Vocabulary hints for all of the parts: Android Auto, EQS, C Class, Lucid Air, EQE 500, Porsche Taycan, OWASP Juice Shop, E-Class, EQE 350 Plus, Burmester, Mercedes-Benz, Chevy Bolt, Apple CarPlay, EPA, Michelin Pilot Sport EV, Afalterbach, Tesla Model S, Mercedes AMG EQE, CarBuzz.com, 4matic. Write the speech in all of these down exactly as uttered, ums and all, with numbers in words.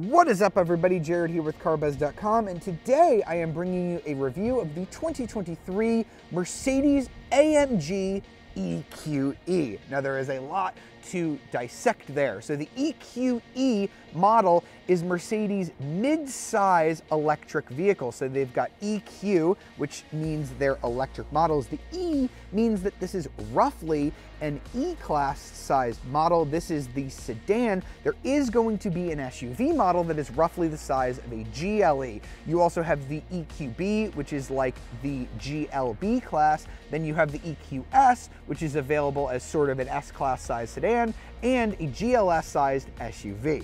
What is up, everybody? Jared here with CarBuzz dot com, and today I am bringing you a review of the twenty twenty-three Mercedes A M G E Q E. Now, there is a lot to dissect there. So the E Q E model is Mercedes' mid-size electric vehicle. So they've got E Q, which means they're electric models. The E means that this is roughly an E-Class sized model. This is the sedan. There is going to be an S U V model that is roughly the size of a G L E. You also have the E Q B, which is like the G L B class. Then you have the E Q S, which is available as sort of an S-Class sized sedan, and a G L S-sized S U V.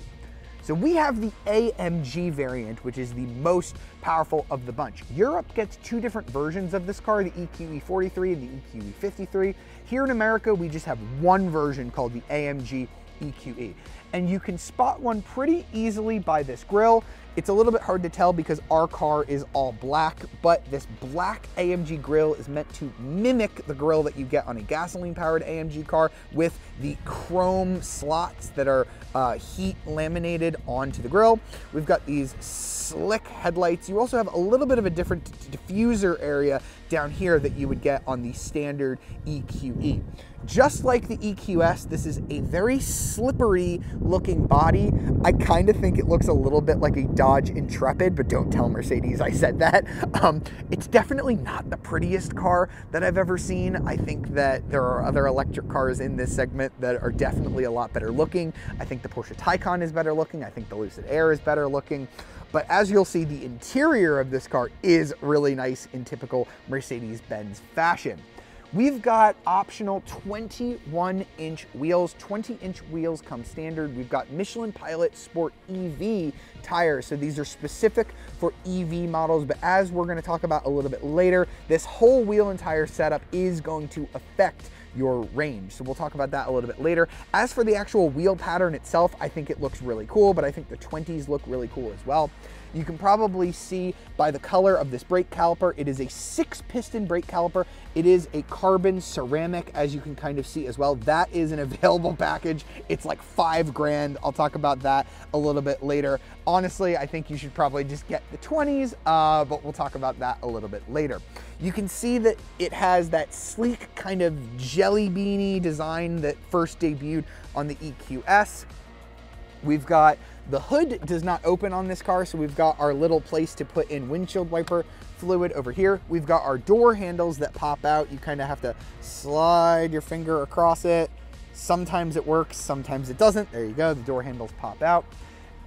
So we have the A M G variant, which is the most powerful of the bunch. Europe gets two different versions of this car, the E Q E forty-three and the E Q E fifty-three. Here in America, we just have one version called the A M G E Q E. And you can spot one pretty easily by this grille. It's a little bit hard to tell because our car is all black, but this black A M G grille is meant to mimic the grille that you get on a gasoline-powered A M G car with the chrome slots that are uh, heat laminated onto the grille. We've got these slick headlights. You also have a little bit of a different diffuser area down here that you would get on the standard E Q E. Just like the E Q S, this is a very slippery looking body. I kind of think it looks a little bit like a Dodge Intrepid, but don't tell Mercedes I said that. Um, it's definitely not the prettiest car that I've ever seen. I think that there are other electric cars in this segment that are definitely a lot better looking. I think the Porsche Taycan is better looking. I think the Lucid Air is better looking. But as you'll see, the interior of this car is really nice in typical Mercedes-Benz fashion. We've got optional twenty-one inch wheels. twenty inch wheels come standard. We've got Michelin Pilot Sport E V tires. So these are specific for E V models, but as we're gonna talk about a little bit later, this whole wheel and tire setup is going to affect your range. So we'll talk about that a little bit later. As for the actual wheel pattern itself, I think it looks really cool, but I think the twenties look really cool as well. You can probably see by the color of this brake caliper, it is a six piston brake caliper. It is a carbon ceramic, as you can kind of see as well. That is an available package. It's like five grand. I'll talk about that a little bit later. Honestly, I think you should probably just get the twenties, uh, but we'll talk about that a little bit later. You can see that it has that sleek kind of jelly beanie design that first debuted on the E Q S. We've got the hood does not open on this car, so we've got our little place to put in windshield wiper fluid over here. We've got our door handles that pop out. You kind of have to slide your finger across it. Sometimes it works, sometimes it doesn't. There you go, the door handles pop out.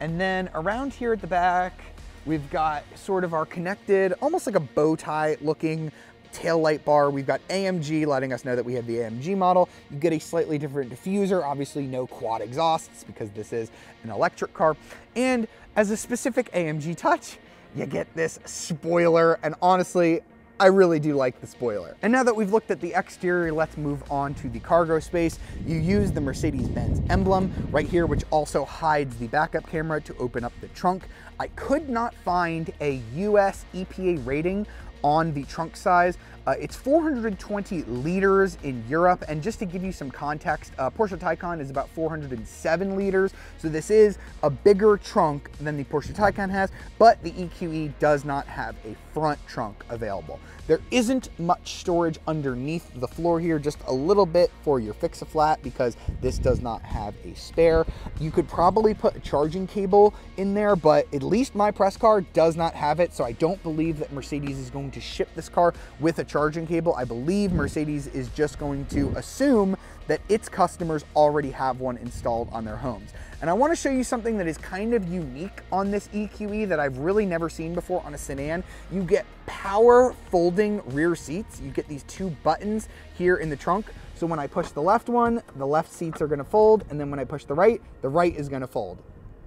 And then around here at the back, we've got sort of our connected, almost like a bow tie looking tail light bar. We've got A M G letting us know that we have the A M G model. You get a slightly different diffuser, obviously no quad exhausts because this is an electric car. And as a specific A M G touch, you get this spoiler, and honestly, I really do like the spoiler. And now that we've looked at the exterior, let's move on to the cargo space. You use the Mercedes-Benz emblem right here, which also hides the backup camera to open up the trunk. I could not find a U S E P A rating on the trunk size. Uh, it's four hundred twenty liters in Europe, and just to give you some context, uh, Porsche Taycan is about four hundred seven liters, so this is a bigger trunk than the Porsche Taycan has, but the E Q E does not have a front trunk available. There isn't much storage underneath the floor here, just a little bit for your fix-a-flat because this does not have a spare. You could probably put a charging cable in there, but at least my press car does not have it, so I don't believe that Mercedes is going to to ship this car with a charging cable. I believe Mercedes is just going to assume that its customers already have one installed on their homes. And I want to show you something that is kind of unique on this E Q E that I've really never seen before on a sedan. You get power folding rear seats. You get these two buttons here in the trunk. So when I push the left one, the left seats are going to fold, and then when I push the right, the right is going to fold.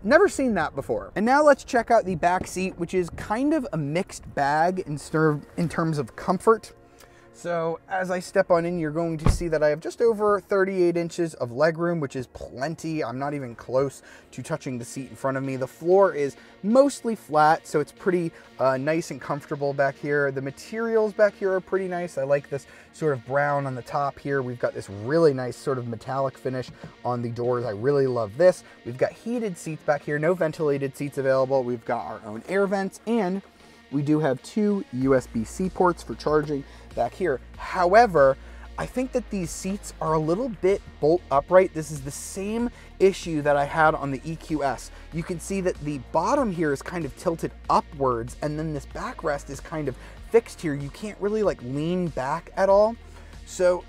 Never seen that before. And now let's check out the back seat, which is kind of a mixed bag in, in terms of comfort. So as I step on in, you're going to see that I have just over thirty-eight inches of legroom, which is plenty. I'm not even close to touching the seat in front of me. The floor is mostly flat, so it's pretty uh, nice and comfortable back here. The materials back here are pretty nice. I like this sort of brown on the top here. We've got this really nice sort of metallic finish on the doors. I really love this. We've got heated seats back here, no ventilated seats available. We've got our own air vents, and we do have two U S B C ports for charging back here. However, I think that these seats are a little bit bolt upright. This is the same issue that I had on the E Q S. You can see that the bottom here is kind of tilted upwards, and then this backrest is kind of fixed here. You can't really like lean back at all. So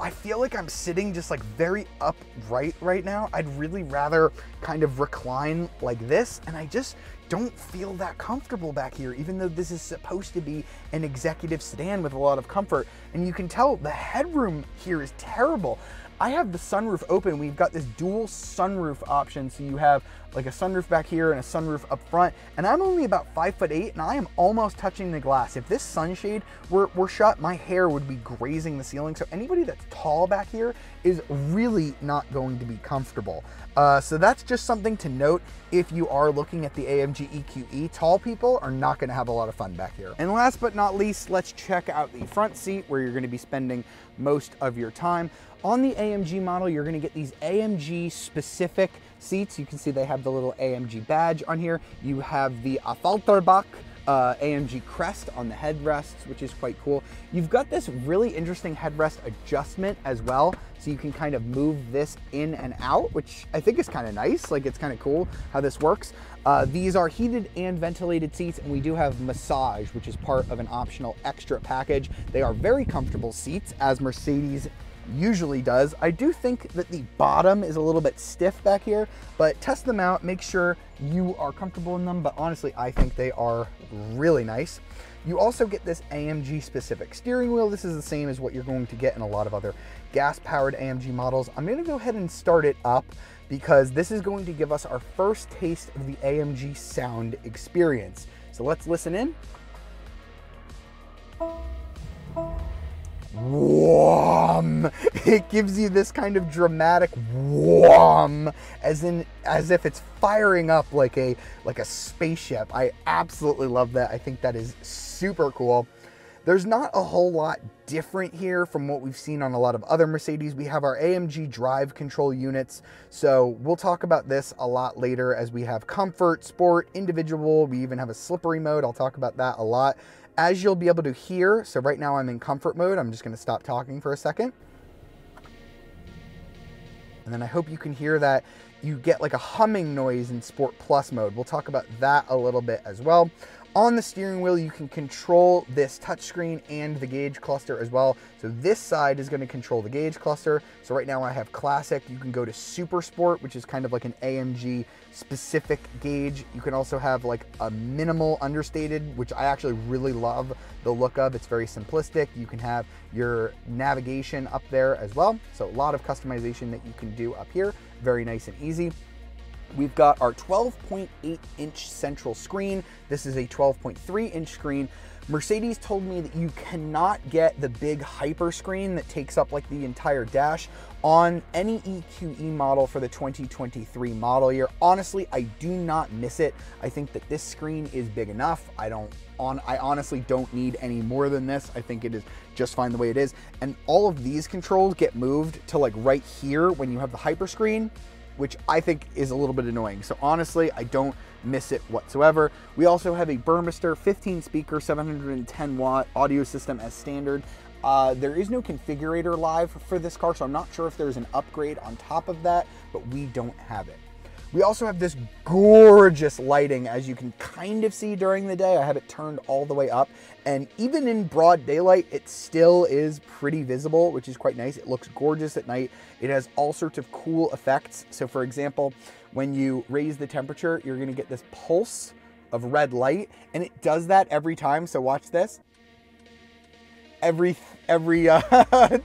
I feel like I'm sitting just like very upright right now. I'd really rather kind of recline like this, and I just don't feel that comfortable back here, even though this is supposed to be an executive sedan with a lot of comfort. And you can tell the headroom here is terrible. I have the sunroof open. We've got this dual sunroof option. So you have like a sunroof back here and a sunroof up front. And I'm only about five foot eight and I am almost touching the glass. If this sunshade were, were shut, my hair would be grazing the ceiling. So anybody that's tall back here is really not going to be comfortable. Uh, so that's just something to note if you are looking at the A M G E Q E. Tall people are not gonna have a lot of fun back here. And last but not least, let's check out the front seat where you're gonna be spending most of your time. On the A M G model, you're gonna get these A M G specific seats. You can see they have the little A M G badge on here. You have the Afalterbach uh, A M G crest on the headrests, which is quite cool. You've got this really interesting headrest adjustment as well. So you can kind of move this in and out, which I think is kind of nice. Like, it's kind of cool how this works. Uh, these are heated and ventilated seats, and we do have massage, which is part of an optional extra package. They are very comfortable seats, as Mercedes usually does. I do think that the bottom is a little bit stiff back here, but test them out, make sure you are comfortable in them. But honestly, I think they are really nice. You also get this A M G specific steering wheel. This is the same as what you're going to get in a lot of other gas powered A M G models. I'm going to go ahead and start it up because this is going to give us our first taste of the A M G sound experience. So let's listen in. Wham! It gives you this kind of dramatic wham, as in as if it's firing up like a like a spaceship. I absolutely love that. I think that is super cool. There's not a whole lot different here from what we've seen on a lot of other Mercedes. We have our A M G drive control units, so we'll talk about this a lot later as we have comfort, sport, individual. We even have a slippery mode. I'll talk about that a lot. As you'll be able to hear, so right now I'm in comfort mode. I'm just gonna stop talking for a second. And then I hope you can hear that you get like a humming noise in Sport Plus mode. We'll talk about that a little bit as well. On the steering wheel, you can control this touchscreen and the gauge cluster as well. So this side is going to control the gauge cluster. So right now I have Classic. You can go to Super Sport, which is kind of like an A M G specific gauge. You can also have like a minimal understated, which I actually really love the look of. It's very simplistic. You can have your navigation up there as well. So a lot of customization that you can do up here. Very nice and easy. We've got our twelve point eight inch central screen. This is a twelve point three inch screen. Mercedes told me that you cannot get the big hyper screen that takes up like the entire dash on any E Q E model for the twenty twenty-three model year. Honestly, I do not miss it. I think that this screen is big enough. I don't on, I honestly don't need any more than this. I think it is just fine the way it is. And all of these controls get moved to like right here when you have the hyper screen, which I think is a little bit annoying. So honestly, I don't miss it whatsoever. We also have a Burmester fifteen speaker, seven hundred ten watt audio system as standard. Uh, there is no configurator live for this car, so I'm not sure if there's an upgrade on top of that, but we don't have it. We also have this gorgeous lighting, as you can kind of see during the day. I have it turned all the way up, and even in broad daylight, it still is pretty visible, which is quite nice. It looks gorgeous at night. It has all sorts of cool effects. So for example, when you raise the temperature, you're gonna get this pulse of red light, and it does that every time. So watch this. Every, every uh,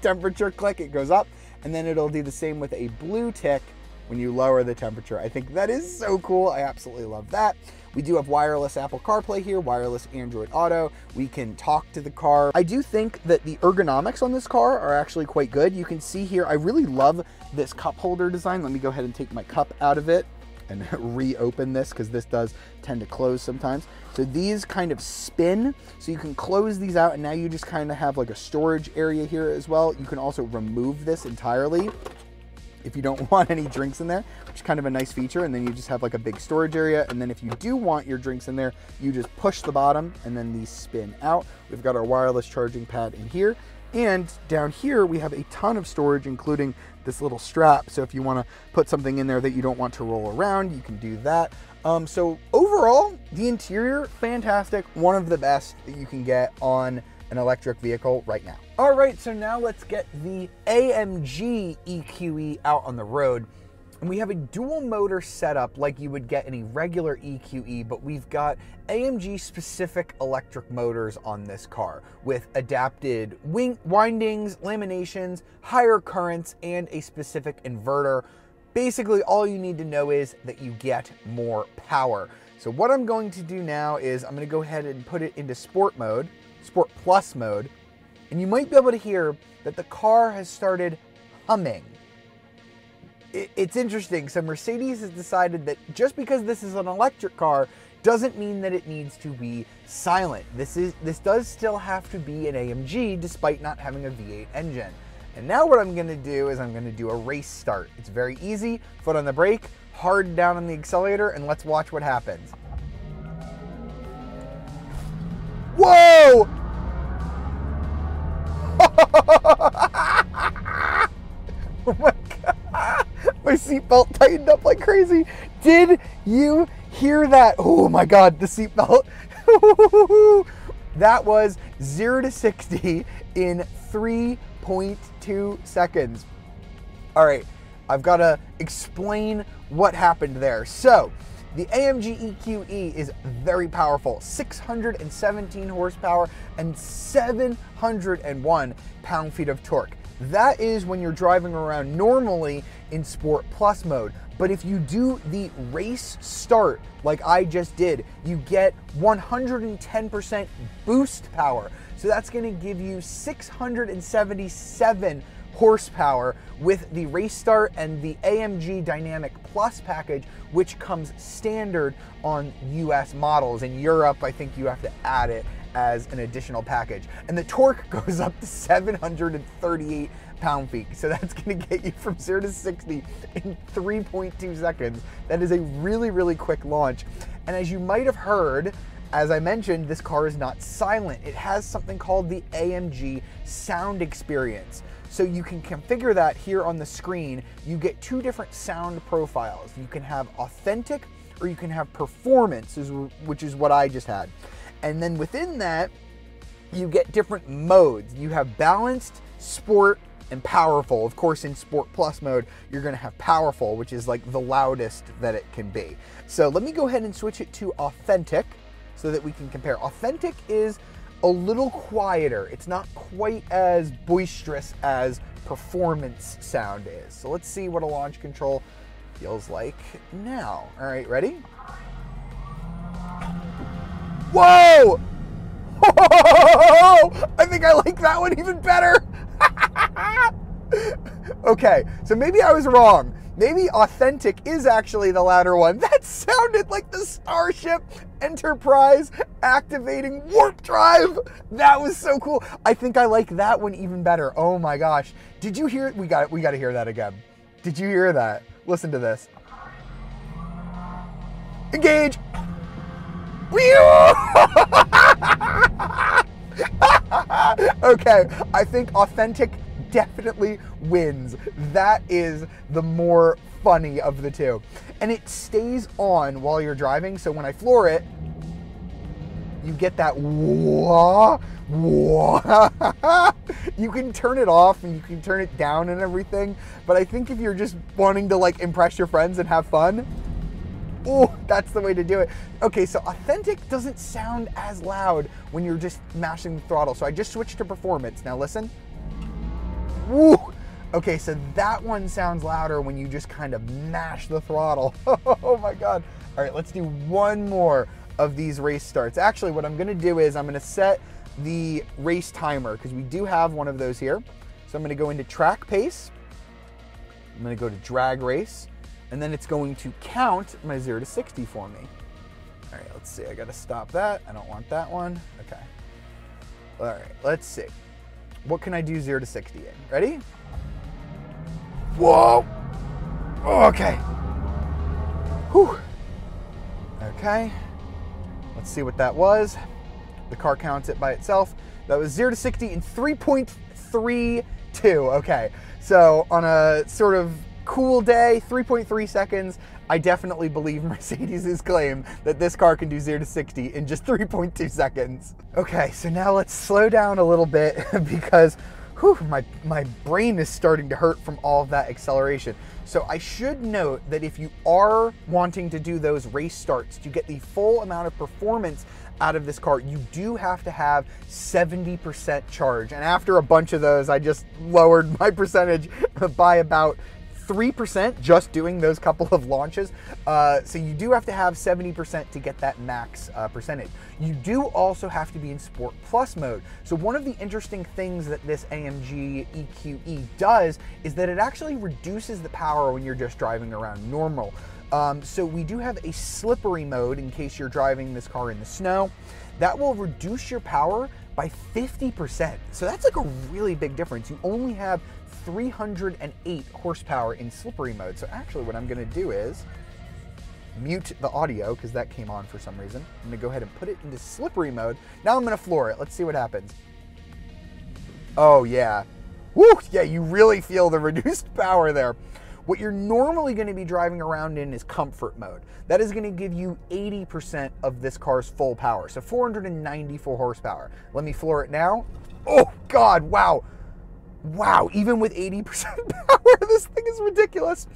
temperature click, it goes up, and then it'll do the same with a blue tick when you lower the temperature. I think that is so cool. I absolutely love that. We do have wireless Apple CarPlay here, wireless Android Auto. We can talk to the car. I do think that the ergonomics on this car are actually quite good. You can see here, I really love this cup holder design. Let me go ahead and take my cup out of it and reopen this, because this does tend to close sometimes. So these kind of spin, so you can close these out, and now you just kind of have like a storage area here as well. You can also remove this entirely if you don't want any drinks in there, which is kind of a nice feature. And then you just have like a big storage area. And then if you do want your drinks in there, you just push the bottom and then these spin out. We've got our wireless charging pad in here. And down here, we have a ton of storage, including this little strap. So if you want to put something in there that you don't want to roll around, you can do that. Um, so overall, the interior, fantastic. One of the best that you can get on an electric vehicle right now. All right, so now let's get the A M G E Q E out on the road. And we have a dual motor setup like you would get in a regular E Q E, but we've got A M G specific electric motors on this car with adapted wing windings, laminations, higher currents, and a specific inverter. Basically, all you need to know is that you get more power. So what I'm going to do now is I'm going to go ahead and put it into sport mode, sport plus mode, and you might be able to hear that the car has started humming. It's interesting. So Mercedes has decided that just because this is an electric car doesn't mean that it needs to be silent. This is this does still have to be an A M G despite not having a V eight engine. And now what I'm going to do is I'm going to do a race start. It's very easy. Foot on the brake, hard down on the accelerator, and let's watch what happens. Whoa! Oh my God. My seatbelt tightened up like crazy. Did you hear that? Oh my God, the seatbelt. That was zero to sixty in three point two seconds. All right, I've got to explain what happened there. So the A M G E Q E is very powerful, six hundred seventeen horsepower and seven hundred one pound-feet of torque. That is when you're driving around normally in Sport Plus mode. But if you do the race start like I just did, you get one hundred ten percent boost power. So that's going to give you six hundred seventy-seven horsepower with the race start and the A M G Dynamic Plus package, which comes standard on U S models. In Europe, I think you have to add it as an additional package. And the torque goes up to seven hundred thirty-eight pound-feet. So that's gonna get you from zero to sixty in three point two seconds. That is a really, really quick launch. And as you might have heard, as I mentioned, this car is not silent. It has something called the A M G sound experience. So you can configure that here on the screen. You get two different sound profiles. You can have authentic or you can have performance, which is what I just had. And then within that, you get different modes. You have balanced, sport, and powerful. Of course, in Sport Plus mode, you're gonna have powerful, which is like the loudest that it can be. So let me go ahead and switch it to authentic so that we can compare. Authentic is a little quieter. It's not quite as boisterous as performance sound is. So let's see what a launch control feels like now. All right, ready? Whoa! Oh, I think I like that one even better. Okay, so maybe I was wrong. Maybe authentic is actually the louder one. That sounded like the Starship Enterprise activating warp drive. That was so cool. I think I like that one even better. Oh my gosh. Did you hear it? We got it. We got to hear that again. Did you hear that? Listen to this. Engage. Okay, I think authentic definitely wins. That is the more funny of the two. And it stays on while you're driving, so when I floor it, you get that wah, wah. You can turn it off and you can turn it down and everything, but I think if you're just wanting to like impress your friends and have fun, oh, that's the way to do it. Okay, so authentic doesn't sound as loud when you're just mashing the throttle. So I just switched to performance. Now listen. Woo! Okay, so that one sounds louder when you just kind of mash the throttle. Oh my God. All right, let's do one more of these race starts. Actually, what I'm gonna do is I'm gonna set the race timer because we do have one of those here. So I'm gonna go into track pace. I'm gonna go to drag race, and then it's going to count my zero to sixty for me. All right, let's see, I gotta stop that. I don't want that one, okay. All right, let's see. What can I do zero to sixty in? Ready? Whoa! Oh, okay. Whew. Okay, let's see what that was. The car counts it by itself. That was zero to sixty in three point three two, okay. So on a sort of cool day, three point three seconds, I definitely believe Mercedes' claim that this car can do zero to sixty in just three point two seconds. Okay, so now let's slow down a little bit because whew, my, my brain is starting to hurt from all of that acceleration. So I should note that if you are wanting to do those race starts to get the full amount of performance out of this car, you do have to have seventy percent charge. And after a bunch of those, I just lowered my percentage by about three percent just doing those couple of launches. Uh, so you do have to have seventy percent to get that max uh, percentage. You do also have to be in Sport Plus mode. So one of the interesting things that this A M G E Q E does is that it actually reduces the power when you're just driving around normal. Um, so we do have a slippery mode in case you're driving this car in the snow. That will reduce your power by fifty percent. So that's like a really big difference. You only have three hundred eight horsepower in slippery mode. So actually what I'm gonna do is mute the audio because that came on for some reason. I'm gonna go ahead and put it into slippery mode. Now I'm gonna floor it. Let's see what happens. Oh yeah. Woo, yeah, you really feel the reduced power there. What you're normally gonna be driving around in is comfort mode. That is gonna give you eighty percent of this car's full power. So four hundred ninety-four horsepower. Let me floor it now. Oh God, wow. Wow, even with eighty percent power, this thing is ridiculous.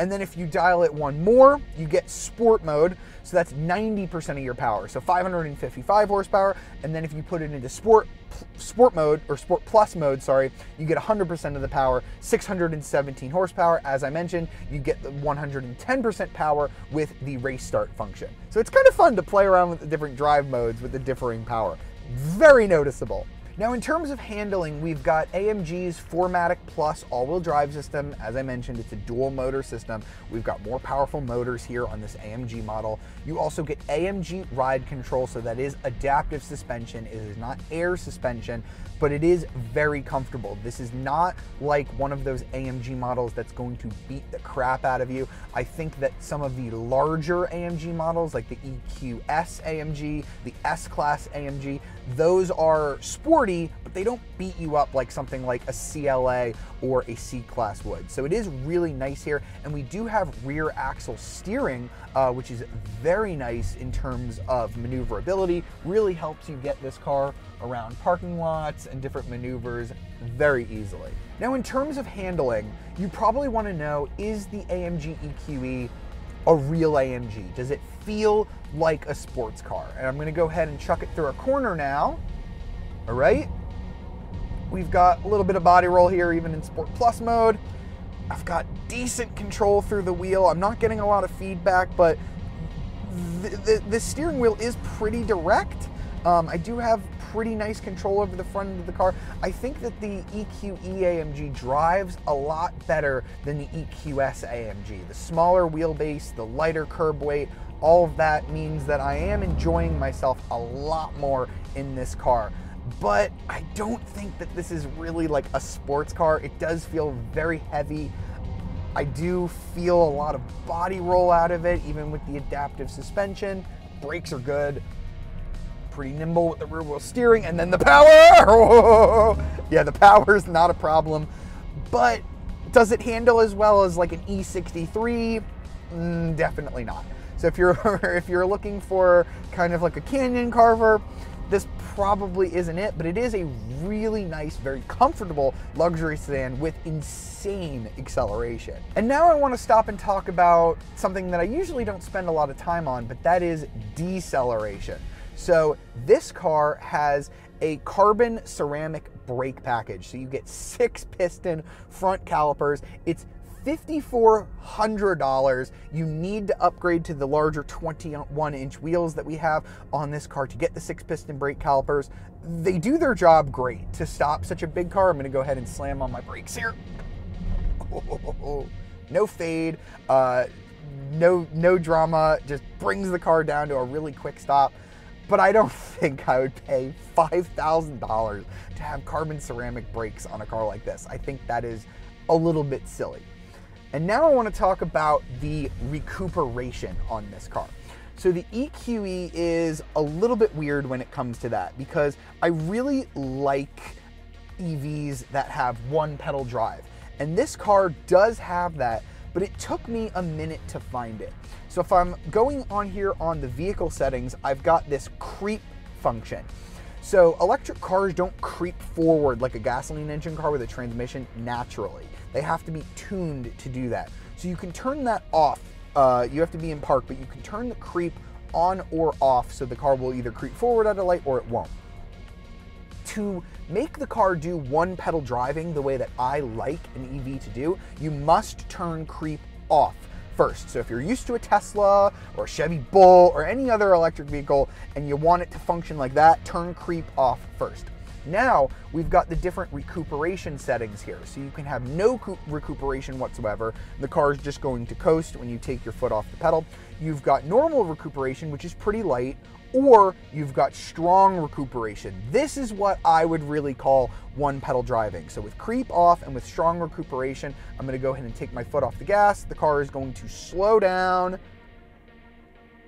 And then if you dial it one more, you get sport mode. So that's ninety percent of your power. So five hundred fifty-five horsepower. And then if you put it into sport sport mode or sport plus mode, sorry, you get one hundred percent of the power, six hundred seventeen horsepower. As I mentioned, you get the one hundred ten percent power with the race start function. So it's kind of fun to play around with the different drive modes with the differing power. Very noticeable. Now in terms of handling, we've got A M G's four matic Plus all-wheel drive system. As I mentioned, it's a dual motor system. We've got more powerful motors here on this A M G model. You also get A M G ride control, so that is adaptive suspension. It is not air suspension, but it is very comfortable. This is not like one of those A M G models that's going to beat the crap out of you. I think that some of the larger A M G models, like the E Q S A M G, the S Class A M G, those are sporty, but they don't beat you up like something like a C L A or a C Class would. So it is really nice here, and we do have rear axle steering, uh, which is very nice in terms of maneuverability. Really helps you get this car around parking lots and different maneuvers very easily. Now in terms of handling, you probably want to know, is the A M G E Q E a real A M G? Does it feel like a sports car? And I'm going to go ahead and chuck it through a corner now. All right, we've got a little bit of body roll here, even in Sport Plus mode. I've got decent control through the wheel. I'm not getting a lot of feedback, but the, the, the steering wheel is pretty direct. Um, I do have pretty nice control over the front end of the car. I think that the E Q E A M G drives a lot better than the E Q S A M G. The smaller wheelbase, the lighter curb weight, all of that means that I am enjoying myself a lot more in this car. But I don't think that this is really like a sports car. It does feel very heavy. I do feel a lot of body roll out of it, even with the adaptive suspension. Brakes are good. Pretty nimble with the rear wheel steering, and then the power! Whoa! Yeah, the power is not a problem. But does it handle as well as like an E sixty-three? Mm, definitely not. So if you're if you're looking for kind of like a canyon carver, this probably isn't it, but it is a really nice, very comfortable luxury sedan with insane acceleration. And now I want to stop and talk about something that I usually don't spend a lot of time on, but that is deceleration. So this car has a carbon ceramic brake package. So you get six piston front calipers. It's five thousand four hundred dollars. You need to upgrade to the larger twenty-one inch wheels that we have on this car to get the six piston brake calipers. They do their job great to stop such a big car. I'm going to go ahead and slam on my brakes here. Oh, no fade, uh, no, no drama, just brings the car down to a really quick stop. But I don't think I would pay five thousand dollars to have carbon ceramic brakes on a car like this. I think that is a little bit silly. And now I want to talk about the recuperation on this car. So the E Q E is a little bit weird when it comes to that, because I really like E Vs that have one pedal drive. And this car does have that, but it took me a minute to find it. So if I'm going on here on the vehicle settings, I've got this creep function. So electric cars don't creep forward like a gasoline engine car with a transmission naturally. They have to be tuned to do that. So you can turn that off. Uh, you have to be in park, but you can turn the creep on or off, so the car will either creep forward at a light or it won't. To make the car do one pedal driving the way that I like an E V to do, you must turn creep off first. So if you're used to a Tesla or a Chevy Bolt or any other electric vehicle and you want it to function like that, turn creep off first. Now we've got the different recuperation settings here. So you can have no recuperation whatsoever. The car is just going to coast when you take your foot off the pedal. You've got normal recuperation, which is pretty light, or you've got strong recuperation. This is what I would really call one pedal driving. So with creep off and with strong recuperation, I'm going to go ahead and take my foot off the gas. The car is going to slow down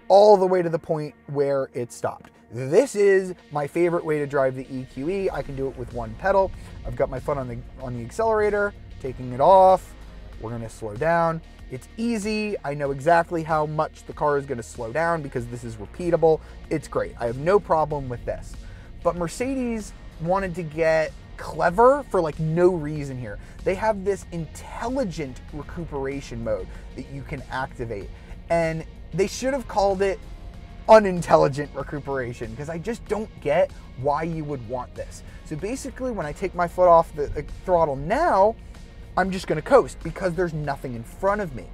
all the way to the point where it stopped. This is my favorite way to drive the E Q E. I can do it with one pedal. I've got my foot on the on the accelerator, taking it off. We're going to slow down. It's easy. I know exactly how much the car is going to slow down because this is repeatable. It's great. I have no problem with this. But Mercedes wanted to get clever for like no reason here. They have this intelligent recuperation mode that you can activate. And they should have called it unintelligent recuperation, because I just don't get why you would want this. So basically, when I take my foot off the uh, throttle now, I'm just going to coast because there's nothing in front of me.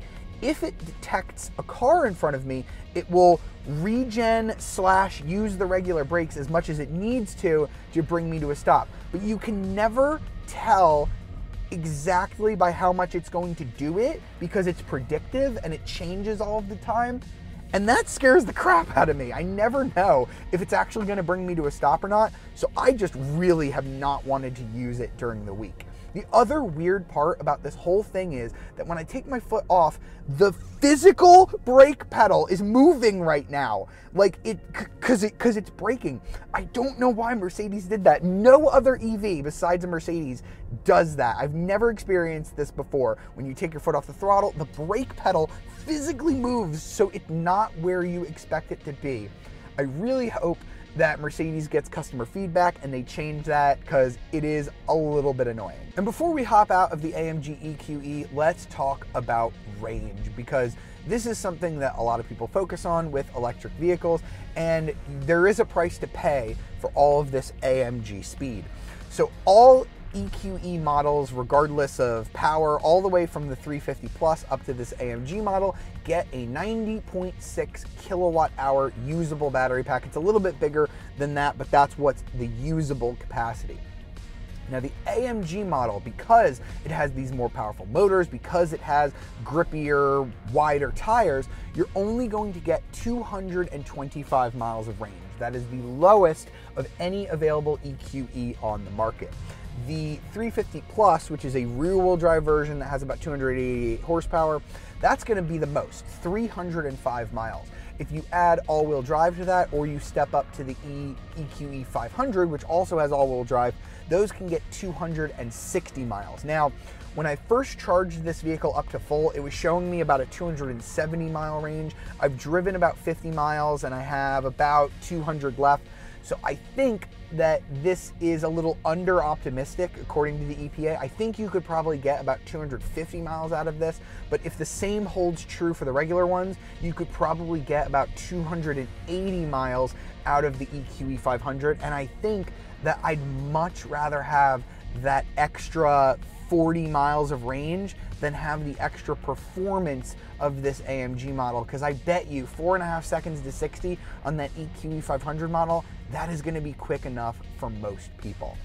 If it detects a car in front of me, it will regen slash use the regular brakes as much as it needs to to bring me to a stop. But you can never tell exactly by how much it's going to do it, because it's predictive and it changes all of the time. And that scares the crap out of me. I never know if it's actually going to bring me to a stop or not. So I just really have not wanted to use it during the week. The other weird part about this whole thing is that when I take my foot off, the physical brake pedal is moving right now. Like it, cause it, cause it's braking. I don't know why Mercedes did that. No other E V besides a Mercedes does that. I've never experienced this before. When you take your foot off the throttle, the brake pedal physically moves, so it's not where you expect it to be. I really hope that Mercedes gets customer feedback and they change that, because it is a little bit annoying. And before we hop out of the A M G E Q E, let's talk about range, because this is something that a lot of people focus on with electric vehicles, and there is a price to pay for all of this A M G speed. So all E Q E models, regardless of power, all the way from the three fifty plus up to this A M G model, get a ninety point six kilowatt hour usable battery pack. It's a little bit bigger than that, but that's what's the usable capacity. Now the A M G model, because it has these more powerful motors, because it has grippier, wider tires, you're only going to get two hundred twenty-five miles of range. That is the lowest of any available E Q E on the market. The three fifty plus, which is a rear-wheel drive version that has about two hundred eighty-eight horsepower, that's going to be the most, three hundred five miles. If you add all-wheel drive to that, or you step up to the E Q E five hundred, which also has all-wheel drive, those can get two hundred sixty miles. Now, when I first charged this vehicle up to full, it was showing me about a two hundred seventy mile range. I've driven about fifty miles and I have about two hundred left. So I think that this is a little under optimistic according to the E P A. I think you could probably get about two hundred fifty miles out of this, but if the same holds true for the regular ones, you could probably get about two hundred eighty miles out of the E Q E five hundred. And I think that I'd much rather have that extra forty miles of range than have the extra performance of this A M G model, because I bet you four and a half seconds to sixty on that E Q E five hundred model, that is going to be quick enough for most people.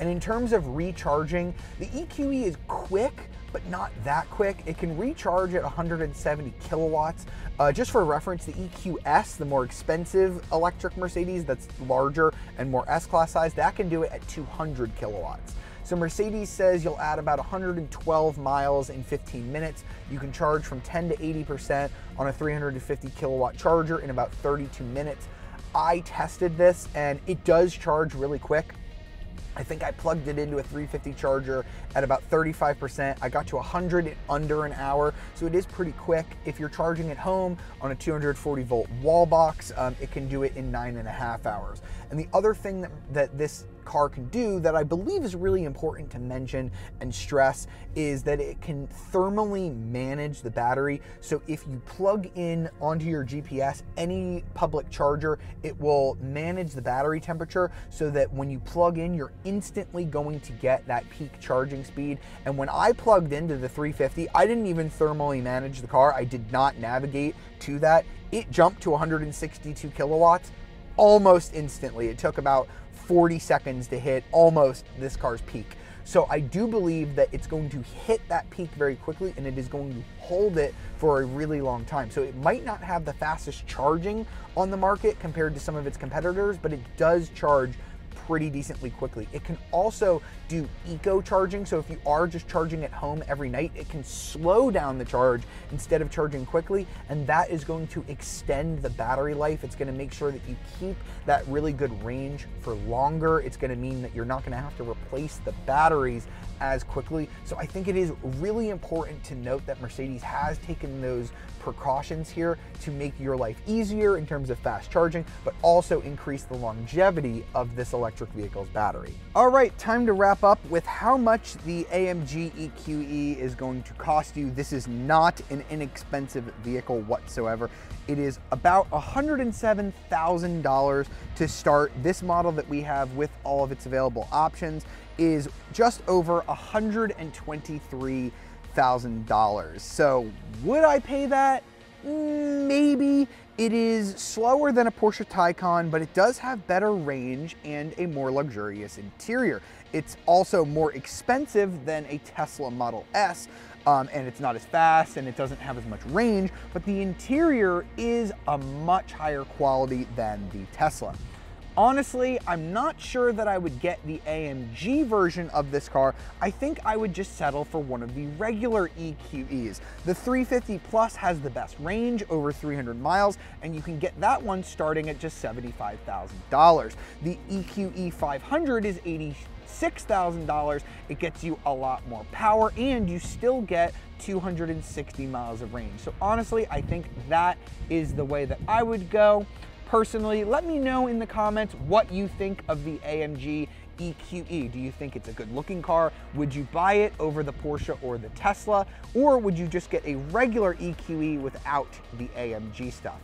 And in terms of recharging, the E Q E is quick, but not that quick. It can recharge at one hundred seventy kilowatts. Uh, just for reference, the E Q S, the more expensive electric Mercedes that's larger and more S-Class size, that can do it at two hundred kilowatts. So Mercedes says you'll add about one hundred twelve miles in fifteen minutes. You can charge from ten to eighty percent on a three hundred fifty kilowatt charger in about thirty-two minutes. I tested this and it does charge really quick. I think I plugged it into a three fifty charger at about thirty-five percent. I got to one hundred in under an hour, so it is pretty quick. If you're charging at home on a two hundred forty volt wall box, um, it can do it in nine and a half hours. And the other thing that, that this car can do that I believe is really important to mention and stress is that it can thermally manage the battery. So if you plug in onto your G P S any public charger, it will manage the battery temperature so that when you plug in, you're instantly going to get that peak charging speed. And when I plugged into the three fifty, I didn't even thermally manage the car. I did not navigate to that. It jumped to one hundred sixty-two kilowatts almost instantly. It took about forty seconds to hit almost this car's peak. So I do believe that it's going to hit that peak very quickly and it is going to hold it for a really long time. So it might not have the fastest charging on the market compared to some of its competitors, but it does charge pretty decently quickly. It can also do eco charging. So if you are just charging at home every night, it can slow down the charge instead of charging quickly. And that is going to extend the battery life. It's going to make sure that you keep that really good range for longer. It's going to mean that you're not going to have to replace the batteries as quickly. So I think it is really important to note that Mercedes has taken those precautions here to make your life easier in terms of fast charging, but also increase the longevity of this electric vehicle's battery. All right, time to wrap up with how much the A M G E Q E is going to cost you. This is not an inexpensive vehicle whatsoever. It is about one hundred seven thousand dollars to start. This model that we have with all of its available options is just over one hundred twenty-three thousand dollars. So would I pay that? Maybe. It is slower than a Porsche Taycan, but it does have better range and a more luxurious interior. It's also more expensive than a Tesla Model S, um, and it's not as fast and it doesn't have as much range, but the interior is a much higher quality than the Tesla. Honestly, I'm not sure that I would get the A M G version of this car. I think I would just settle for one of the regular E Q Es. The three fifty plus has the best range, over three hundred miles, and you can get that one starting at just seventy-five thousand dollars. The E Q E five hundred is eighty-six thousand dollars. It gets you a lot more power and you still get two hundred sixty miles of range. So honestly, I think that is the way that I would go. Personally, let me know in the comments what you think of the A M G E Q E. Do you think it's a good looking car? Would you buy it over the Porsche or the Tesla? Or would you just get a regular E Q E without the A M G stuff?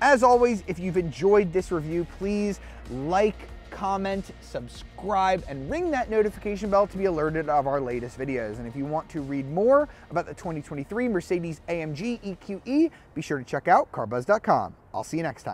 As always, if you've enjoyed this review, please like, comment, subscribe, and ring that notification bell to be alerted of our latest videos. And if you want to read more about the twenty twenty-three Mercedes A M G E Q E, be sure to check out car buzz dot com. I'll see you next time.